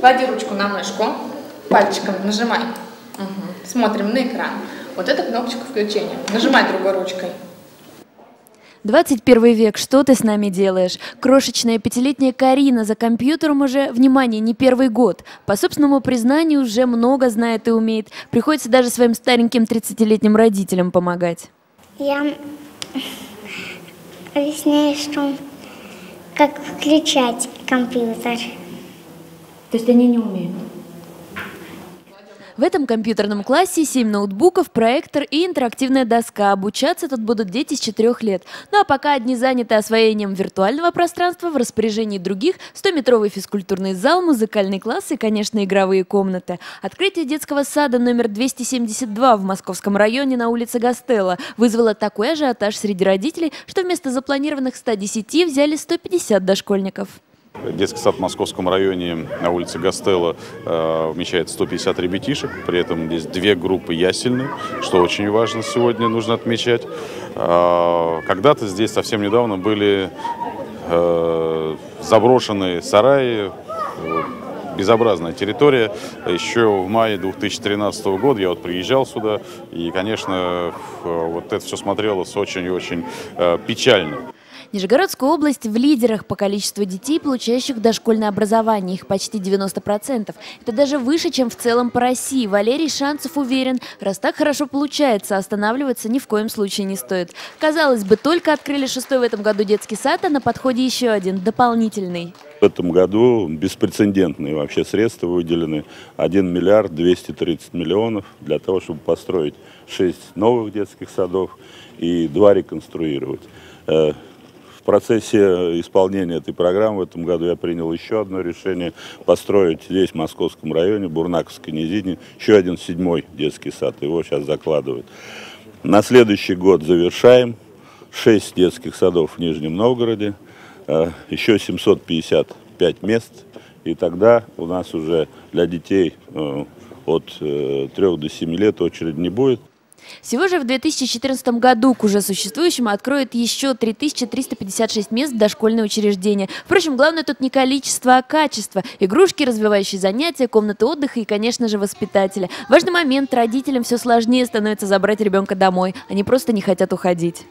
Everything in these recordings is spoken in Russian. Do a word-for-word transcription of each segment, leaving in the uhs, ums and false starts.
Клади ручку на мышку, пальчиком нажимай. Угу. Смотрим на экран. Вот эта кнопочка включения. Нажимай другой ручкой. двадцать первый век, что ты с нами делаешь? Крошечная пятилетняя Карина за компьютером уже, внимание, не первый год. По собственному признанию, уже много знает и умеет. Приходится даже своим стареньким тридцатилетним родителям помогать. Я объясняю, что как включать компьютер. То есть они не умеют? В этом компьютерном классе семь ноутбуков, проектор и интерактивная доска. Обучаться тут будут дети с четырёх лет. Ну а пока одни заняты освоением виртуального пространства, в распоряжении других стометровый физкультурный зал, музыкальный класс и, конечно, игровые комнаты. Открытие детского сада номер двести семьдесят два в Московском районе на улице Гастелло вызвало такой ажиотаж среди родителей, что вместо запланированных ста десяти взяли сто пятьдесят дошкольников. Детский сад в Московском районе на улице Гастелло э, вмещает сто пятьдесят ребятишек, при этом здесь две группы ясельные, что очень важно сегодня, нужно отмечать. Э, когда-то здесь совсем недавно были э, заброшенные сараи, э, безобразная территория. Еще в мае две тысячи тринадцатого года я вот приезжал сюда, и, конечно, э, вот это все смотрелось очень и очень э, печально. Нижегородская область в лидерах по количеству детей, получающих дошкольное образование. Их почти девяносто процентов. Это даже выше, чем в целом по России. Валерий Шанцев уверен, раз так хорошо получается, останавливаться ни в коем случае не стоит. Казалось бы, только открыли шестой в этом году детский сад, а на подходе еще один, дополнительный. В этом году беспрецедентные вообще средства выделены. один миллиард двести тридцать миллионов для того, чтобы построить шесть новых детских садов и два реконструировать. В процессе исполнения этой программы в этом году я принял еще одно решение построить здесь, в Московском районе, Бурнаковской низине, еще один седьмой детский сад. Его сейчас закладывают. На следующий год завершаем шесть детских садов в Нижнем Новгороде, еще семьсот пятьдесят пять мест. И тогда у нас уже для детей от трёх до семи лет очередь не будет. Всего же в две тысячи четырнадцатом году к уже существующему откроют еще три тысячи триста пятьдесят шесть мест в дошкольные учреждения. Впрочем, главное тут не количество, а качество. Игрушки, развивающие занятия, комнаты отдыха и, конечно же, воспитатели. Важный момент. Родителям все сложнее становится забрать ребенка домой. Они просто не хотят уходить.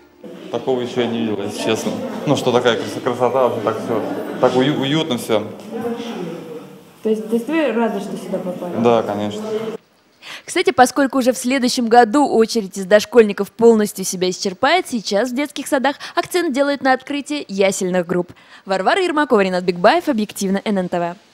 Такого еще я не видел, если честно. Ну, что такая красота, так все, так уютно все. То есть, то есть вы рады, что сюда попали? Да, конечно. Кстати, поскольку уже в следующем году очередь из дошкольников полностью себя исчерпает, сейчас в детских садах акцент делают на открытие ясельных групп. Варвара Ермакова, Ринат Бигбаев, объективно, эн эн тэ вэ.